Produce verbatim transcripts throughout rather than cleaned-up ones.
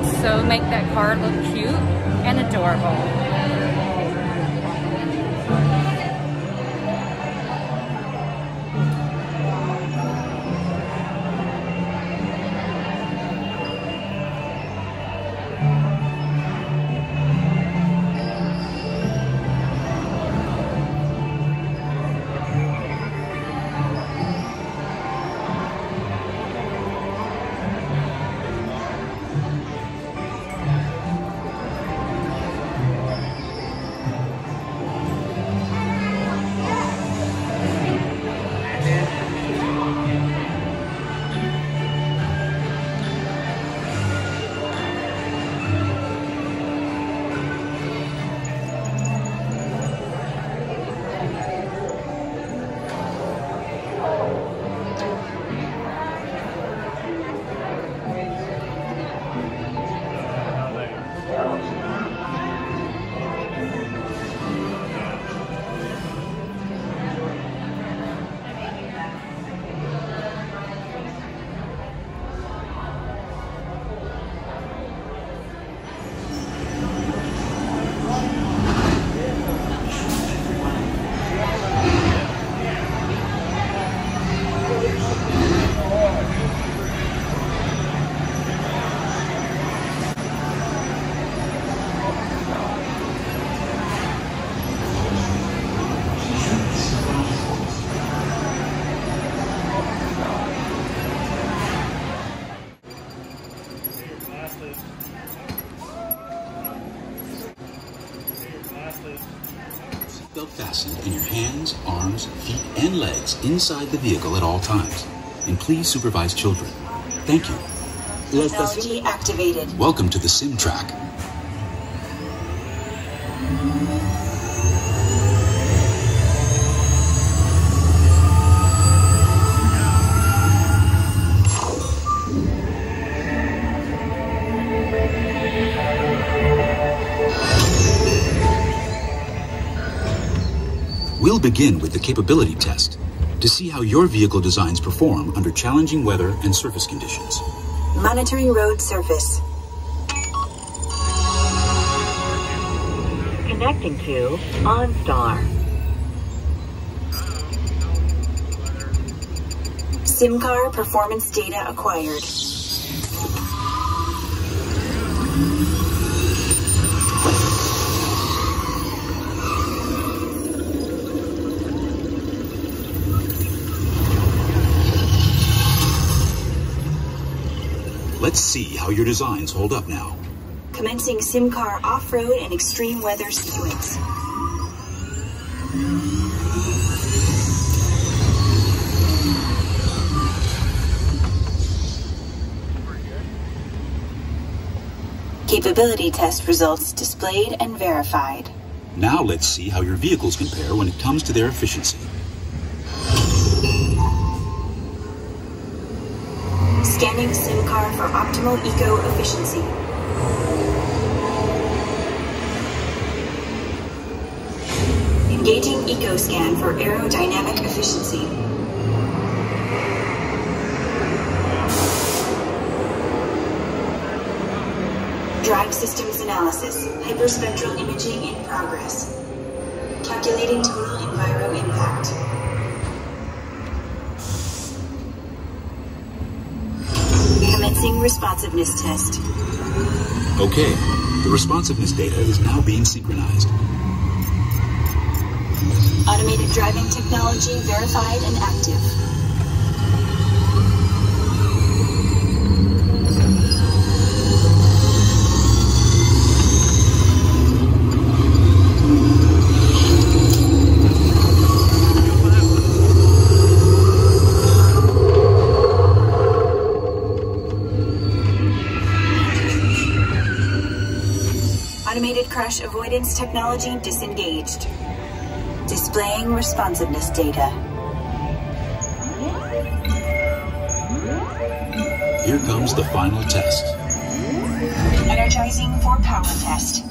would so make that car look cute and adorable. Seatbelt fastened in your hands, arms, feet, and legs inside the vehicle at all times. And please supervise children. Thank you. Technology activated. Welcome to the Sim Track. We'll begin with the capability test to see how your vehicle designs perform under challenging weather and surface conditions. Monitoring road surface. Connecting to OnStar. SimCar performance data acquired. Let's see how your designs hold up now. Commencing SimCar off-road and extreme weather sequence. Capability test results displayed and verified. Now let's see how your vehicles compare when it comes to their efficiency. Scanning SimCar for optimal eco-efficiency. Engaging EcoScan for aerodynamic efficiency. Drive systems analysis. Hyperspectral imaging in progress. Calculating total enviro impact. Responsiveness test. Okay, the responsiveness data is now being synchronized. Automated driving technology verified and active. Crash avoidance technology disengaged. Displaying responsiveness data. Here comes the final test. Energizing for power test.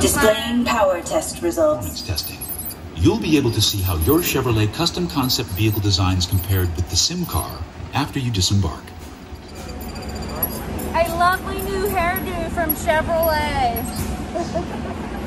Displaying power test results. Testing. You'll be able to see how your Chevrolet custom concept vehicle designs compared with the SimCar after you disembark. I love my new hairdo from Chevrolet.